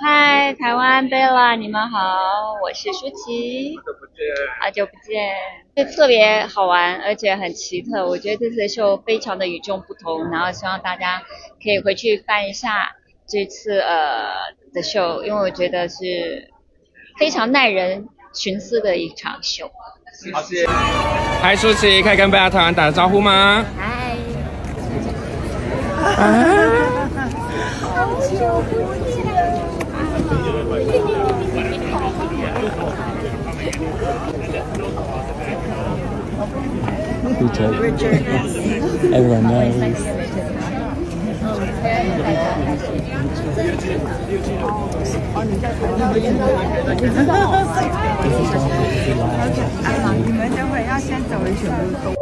嗨，台湾贝拉，你们好，我是舒淇，好久不见，就特别好玩，而且很奇特。我觉得这次的秀非常的与众不同，然后希望大家可以回去翻一下这次的秀，因为我觉得是非常耐人寻思的一场秀。好，谢谢。嗨，舒淇，可以跟贝拉台湾打个招呼吗？嗨。Richard. Everyone knows.